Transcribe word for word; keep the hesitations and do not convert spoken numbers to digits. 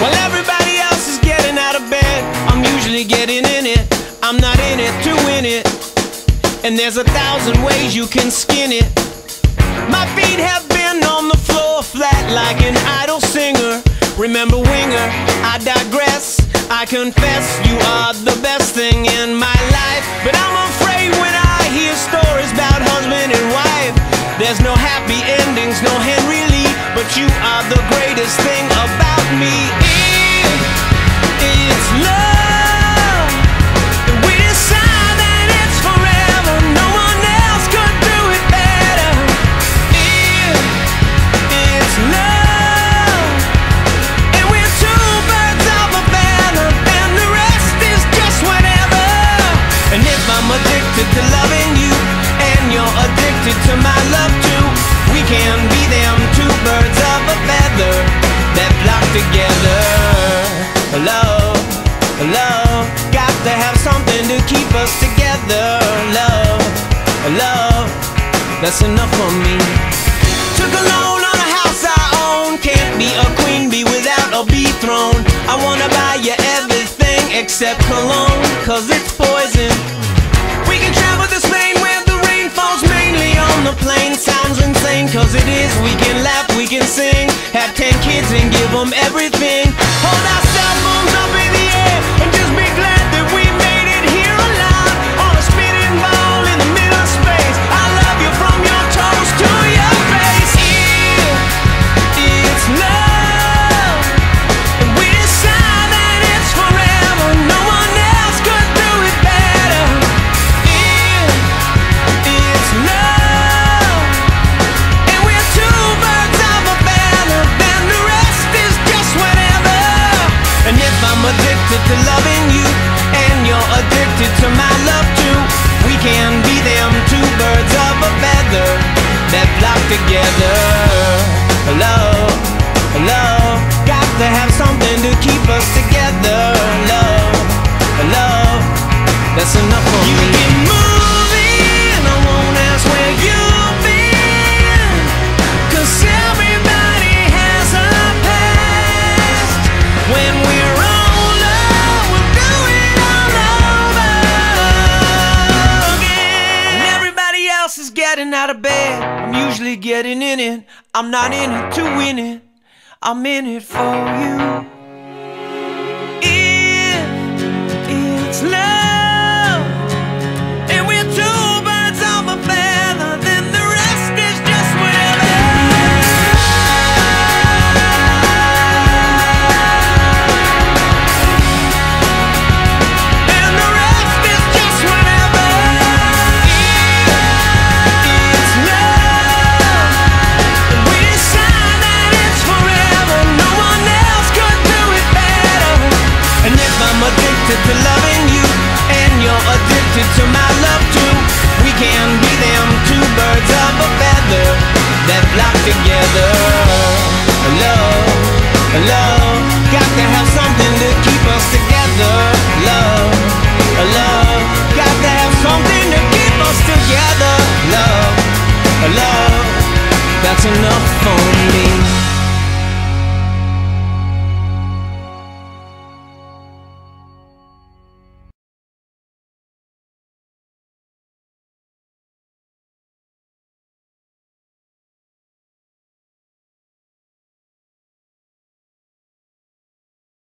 While everybody else is getting out of bed, I'm usually getting in it. I'm not in it to win it, and there's a thousand ways you can skin it. My feet have been on the floor flat like an idle singer. Remember Winger, I digress, I confess you are the best thing in my life. But I'm afraid when I hear stories about husband and wife, there's no happy endings, no Henry Lee. But you are the greatest thing about me. If it's love, to loving you, and you're addicted to my love too. We can be them two birds of a feather that flock together. Love, love, got to have something to keep us together. Love, love, that's enough for me. Took a loan on a house I own. Can't be a queen bee without a bee throne. I wanna buy you everything except cologne, cause it's poison. We can travel to Spain where the rain falls mainly on the plain. Sounds insane, cause it is. We can laugh, we can sing, have ten kids and give them everything. Hold our cell phones up in the air and just be glad that we made it here alive. On a spinning ball in the middle of space, I love you from your toes to your face. Yeah, it's love. Addicted to loving you, and you're addicted to my love too. We can be them two birds of a feather that flock together. Love, love, got to have something to keep us together. Love, love, that's enough for me. You've been moving, I won't ask where you've been, cause everybody has a past. When we're getting out of bed, I'm usually getting in it. I'm not in it to win it, I'm in it for you. If it's love, and we're two birds of a feather, then the rest is just whatever. And the rest is just whatever. If to loving you, and you're addicted to my love too. We can be them two birds of a feather that flock together. Love, love, got to have something to keep us together. Love, love, got to have something to keep us together. Love, love, that's enough for me.